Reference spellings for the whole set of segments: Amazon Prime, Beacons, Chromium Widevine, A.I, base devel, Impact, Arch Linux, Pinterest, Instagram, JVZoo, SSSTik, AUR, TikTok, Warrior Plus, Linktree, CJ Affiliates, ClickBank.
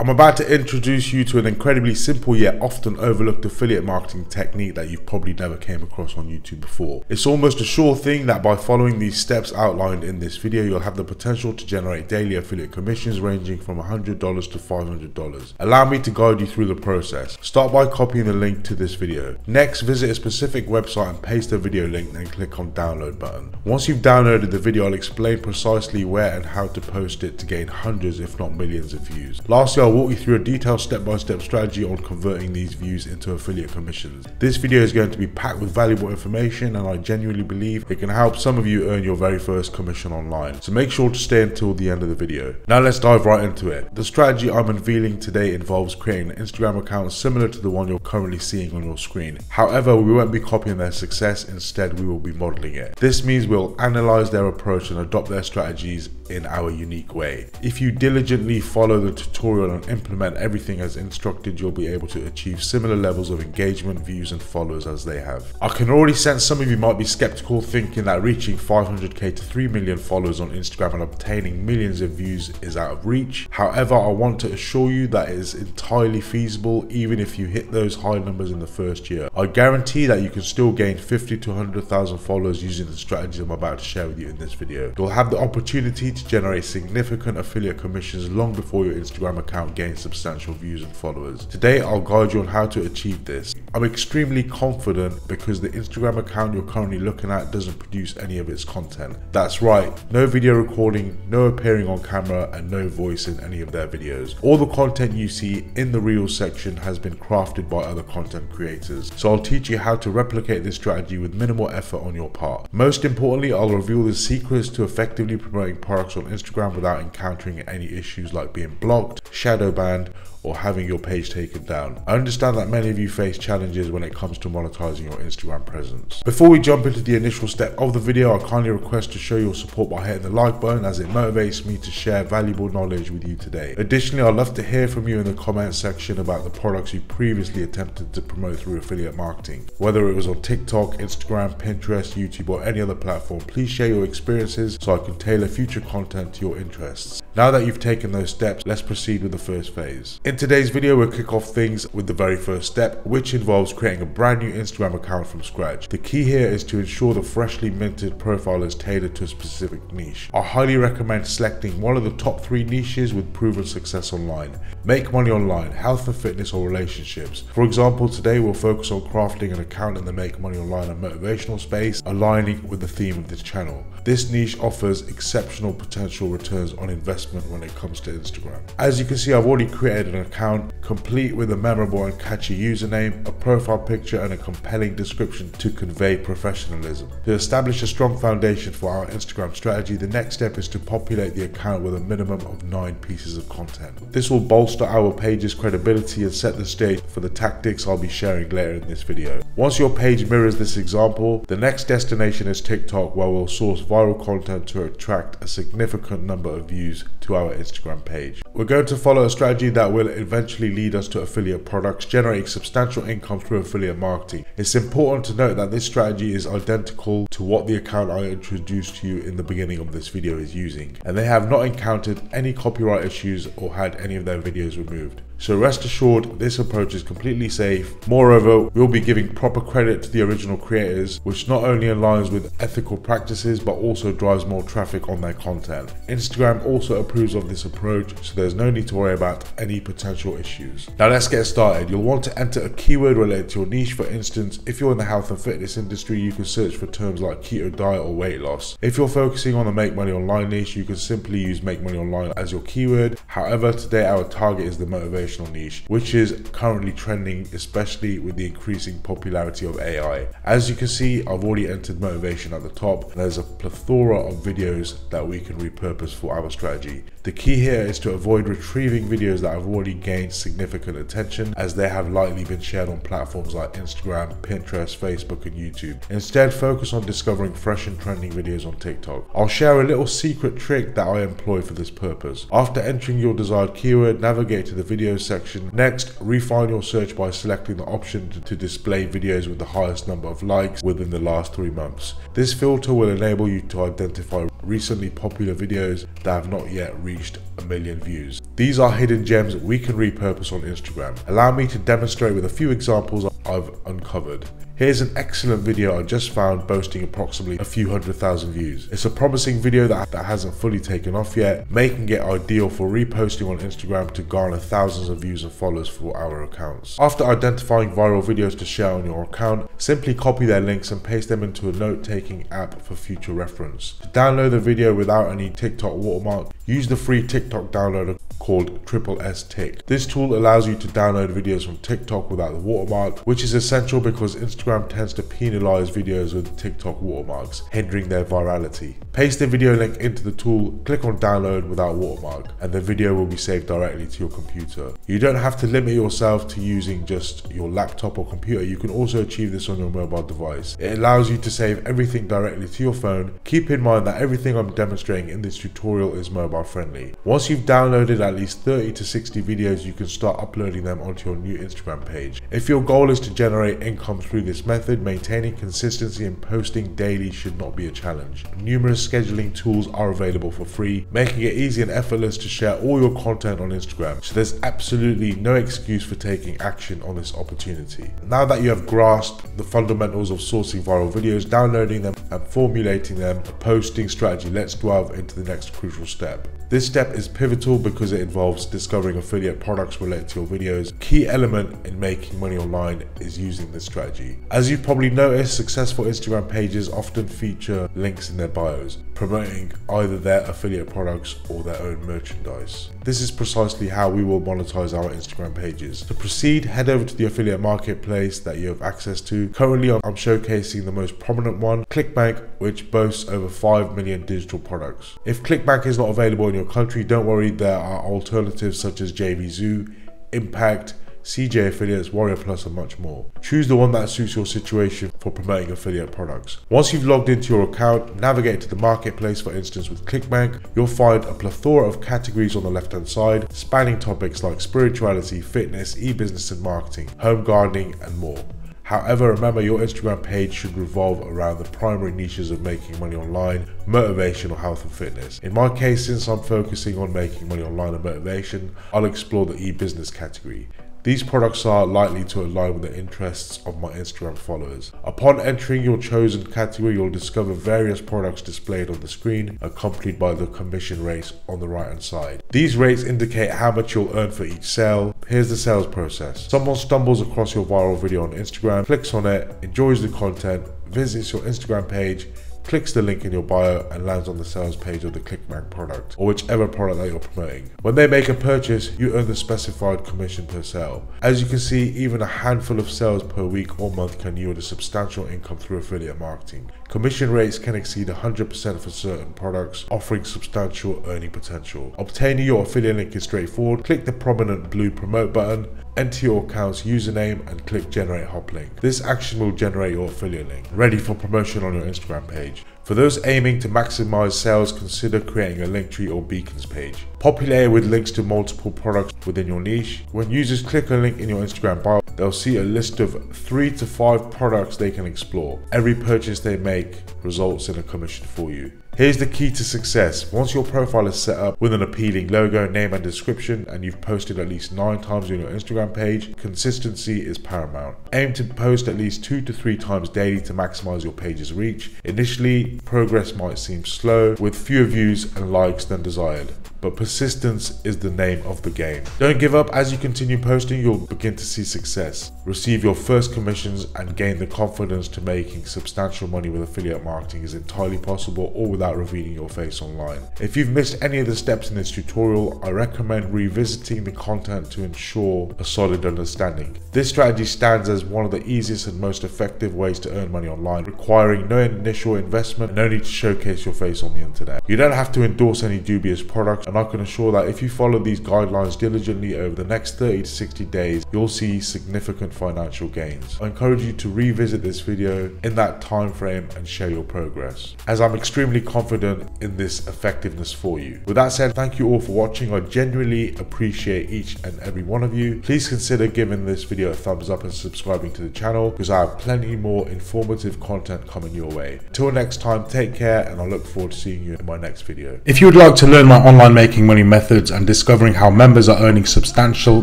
I'm about to introduce you to an incredibly simple yet often overlooked affiliate marketing technique that you've probably never came across on YouTube before. It's almost a sure thing that by following these steps outlined in this video, you'll have the potential to generate daily affiliate commissions ranging from $100 to $500. Allow me to guide you through the process. Start by copying the link to this video. Next, visit a specific website and paste the video link, then click on download button. Once you've downloaded the video, I'll explain precisely where and how to post it to gain hundreds if not millions of views. Lastly, I'll walk you through a detailed step-by-step strategy on converting these views into affiliate commissions. This video is going to be packed with valuable information, and I genuinely believe it can help some of you earn your very first commission online. So make sure to stay until the end of the video. Now let's dive right into it. The strategy I'm unveiling today involves creating an Instagram account similar to the one you're currently seeing on your screen. However, we won't be copying their success. Instead, we will be modeling it. This means we'll analyze their approach and adopt their strategies in our unique way. If you diligently follow the tutorial and implement everything as instructed, you'll be able to achieve similar levels of engagement, views and followers as they have. I can already sense some of you might be skeptical, thinking that reaching 500k to 3 million followers on Instagram and obtaining millions of views is out of reach. However, I want to assure you that it is entirely feasible even if you hit those high numbers in the first year. I guarantee that you can still gain 50 to 100,000 followers using the strategies I'm about to share with you in this video. You'll have the opportunity to generate significant affiliate commissions long before your Instagram account gain substantial views and followers. Today, I'll guide you on how to achieve this. I'm extremely confident because the Instagram account you're currently looking at doesn't produce any of its content. That's right, no video recording, no appearing on camera and no voice in any of their videos. All the content you see in the Reels section has been crafted by other content creators. So I'll teach you how to replicate this strategy with minimal effort on your part. Most importantly, I'll reveal the secrets to effectively promoting products on Instagram without encountering any issues like being blocked, shadow banned or having your page taken down. I understand that many of you face challenges when it comes to monetizing your Instagram presence. Before we jump into the initial step of the video, I kindly request to show your support by hitting the like button, as it motivates me to share valuable knowledge with you today. Additionally, I'd love to hear from you in the comment section about the products you previously attempted to promote through affiliate marketing. Whether it was on TikTok, Instagram, Pinterest, YouTube or any other platform, please share your experiences so I can tailor future content to your interests. Now that you've taken those steps, let's proceed with the first phase. In today's video, we'll kick off things with the very first step, which involves creating a brand new Instagram account from scratch. The key here is to ensure the freshly minted profile is tailored to a specific niche. I highly recommend selecting one of the top 3 niches with proven success online. Make money online, health and fitness or relationships. For example, today we'll focus on crafting an account in the make money online and motivational space, aligning with the theme of this channel. This niche offers exceptional potential returns on investment when it comes to Instagram. As you can see, I've already created an account complete with a memorable and catchy username, a profile picture and a compelling description to convey professionalism. To establish a strong foundation for our Instagram strategy, the next step is to populate the account with a minimum of 9 pieces of content. This will bolster our page's credibility and set the stage for the tactics I'll be sharing later in this video. Once your page mirrors this example, the next destination is TikTok, where we'll source viral content to attract a significant number of views to our Instagram page. We're going to follow a strategy that will eventually lead us to affiliate products, generating substantial income through affiliate marketing. It's important to note that this strategy is identical to what the account I introduced to you in the beginning of this video is using, and they have not encountered any copyright issues or had any of their videos removed. So rest assured, this approach is completely safe. Moreover, we'll be giving proper credit to the original creators, which not only aligns with ethical practices but also drives more traffic on their content. Instagram also approves of this approach, so there's no need to worry about any potential issues. Now let's get started. You'll want to enter a keyword related to your niche. For instance, if you're in the health and fitness industry, you can search for terms like keto diet or weight loss. If you're focusing on the make money online niche, you can simply use make money online as your keyword. However, today our target is the motivation niche, which is currently trending, especially with the increasing popularity of AI. As you can see, I've already entered motivation at the top. There's a plethora of videos that we can repurpose for our strategy. The key here is to avoid retrieving videos that have already gained significant attention, as they have likely been shared on platforms like Instagram, Pinterest, Facebook and YouTube. Instead, focus on discovering fresh and trending videos on TikTok. I'll share a little secret trick that I employ for this purpose. After entering your desired keyword, navigate to the videos section. Next, refine your search by selecting the option to display videos with the highest number of likes within the last 3 months. This filter will enable you to identify recently popular videos that have not yet reached a million views. These are hidden gems we can repurpose on Instagram. Allow me to demonstrate with a few examples I've uncovered. Here's an excellent video I just found boasting approximately a few 100,000 views. It's a promising video that hasn't fully taken off yet, making it ideal for reposting on Instagram to garner thousands of views and followers for our accounts. After identifying viral videos to share on your account, simply copy their links and paste them into a note-taking app for future reference. To download the video without any TikTok watermark, use the free TikTok downloader called SSSTik. This tool allows you to download videos from TikTok without the watermark, which is essential because Instagram tends to penalize videos with TikTok watermarks, hindering their virality. Paste the video link into the tool, click on download without watermark, and the video will be saved directly to your computer. You don't have to limit yourself to using just your laptop or computer. You can also achieve this on your mobile device. It allows you to save everything directly to your phone. Keep in mind that everything I'm demonstrating in this tutorial is mobile friendly. Once you've downloaded at least 30 to 60 videos, you can start uploading them onto your new Instagram page. If your goal is to generate income through this method, maintaining consistency and posting daily should not be a challenge. Numerous scheduling tools are available for free, making it easy and effortless to share all your content on Instagram, so there's absolutely no excuse for taking action on this opportunity. Now that you have grasped the fundamentals of sourcing viral videos, downloading them and formulating them, a posting strategy, let's delve into the next crucial step. This step is pivotal because it involves discovering affiliate products related to your videos. Key element in making money online is using this strategy. As you've probably noticed, successful Instagram pages often feature links in their bios, promoting either their affiliate products or their own merchandise. This is precisely how we will monetize our Instagram pages. To proceed, head over to the affiliate marketplace that you have access to. Currently, I'm showcasing the most prominent one, ClickBank, which boasts over 5 million digital products. If ClickBank is not available in your country, don't worry, there are alternatives such as JVZoo, Impact, CJ Affiliates, Warrior Plus, and much more. Choose the one that suits your situation for promoting affiliate products. Once you've logged into your account, navigate to the marketplace. For instance, with ClickBank, you'll find a plethora of categories on the left-hand side, spanning topics like spirituality, fitness, e-business and marketing, home gardening, and more. However, remember, your Instagram page should revolve around the primary niches of making money online, motivation, or health and fitness. In my case, since I'm focusing on making money online and motivation, I'll explore the e-business category. These products are likely to align with the interests of my Instagram followers. Upon entering your chosen category, you'll discover various products displayed on the screen, accompanied by the commission rates on the right hand side. These rates indicate how much you'll earn for each sale. Here's the sales process. Someone stumbles across your viral video on Instagram, clicks on it, enjoys the content, visits your Instagram page, clicks the link in your bio, and lands on the sales page of the ClickBank product, or whichever product that you're promoting. When they make a purchase, you earn the specified commission per sale. As you can see, even a handful of sales per week or month can yield a substantial income through affiliate marketing. Commission rates can exceed 100% for certain products, offering substantial earning potential. Obtaining your affiliate link is straightforward. Click the prominent blue promote button, enter your account's username, and click generate hop link. This action will generate your affiliate link, ready for promotion on your Instagram page. For those aiming to maximize sales, consider creating a Linktree or Beacons page. Populate it with links to multiple products within your niche. When users click a link in your Instagram bio, they'll see a list of 3 to 5 products they can explore. Every purchase they make results in a commission for you. Here's the key to success. Once your profile is set up with an appealing logo, name and description, and you've posted at least 9 times on your Instagram page, consistency is paramount. Aim to post at least 2 to 3 times daily to maximize your page's reach. Initially, progress might seem slow, with fewer views and likes than desired, but persistence is the name of the game. Don't give up. As you continue posting, you'll begin to see success, receive your first commissions, and gain the confidence to making substantial money with affiliate marketing is entirely possible, all without revealing your face online. If you've missed any of the steps in this tutorial, I recommend revisiting the content to ensure a solid understanding. This strategy stands as one of the easiest and most effective ways to earn money online, requiring no initial investment and no need to showcase your face on the internet. You don't have to endorse any dubious products. and I can assure that if you follow these guidelines diligently over the next 30 to 60 days, you'll see significant financial gains. I encourage you to revisit this video in that time frame and share your progress, as I'm extremely confident in this effectiveness for you. With that said, thank you all for watching. I genuinely appreciate each and every one of you. Please consider giving this video a thumbs up and subscribing to the channel, because I have plenty more informative content coming your way. Until next time, take care, and I look forward to seeing you in my next video. If you would like to learn my online making money methods and discovering how members are earning substantial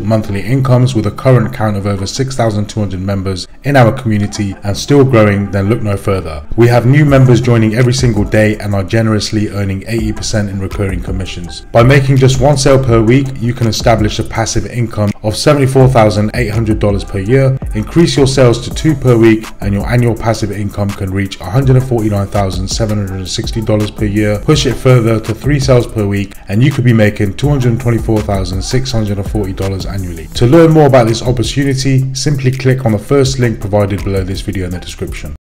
monthly incomes with a current count of over 6,200 members in our community and still growing, then look no further. We have new members joining every single day and are generously earning 80% in recurring commissions. By making just one sale per week, you can establish a passive income of $74,800 per year. Increase your sales to 2 per week and your annual passive income can reach $149,760 per year. Push it further to 3 sales per week and you could be making $224,640 annually. To learn more about this opportunity, simply click on the first link provided below this video in the description.